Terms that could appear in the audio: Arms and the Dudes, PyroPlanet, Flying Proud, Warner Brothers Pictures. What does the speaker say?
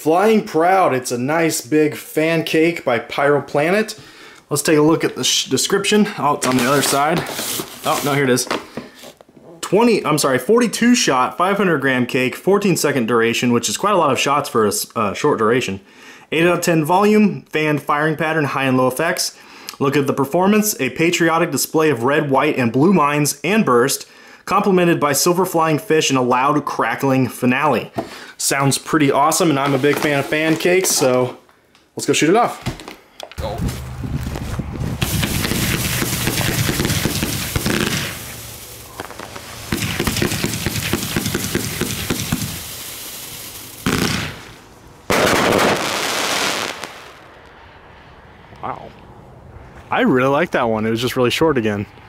Flying Proud. It's a nice big fan cake by PyroPlanet. Let's take a look at the description. Oh, it's on the other side. Oh, no, here it is. 42 shot, 500 gram cake, 14-second duration, which is quite a lot of shots for a short duration. 8/10 volume, fan firing pattern, high and low effects. Look at the performance, a patriotic display of red, white, and blue mines and burst, complemented by silver flying fish and a loud crackling finale. Sounds pretty awesome, and I'm a big fan of fan cakes, so let's go shoot it off. Go. Wow. I really like that one. It was just really short again.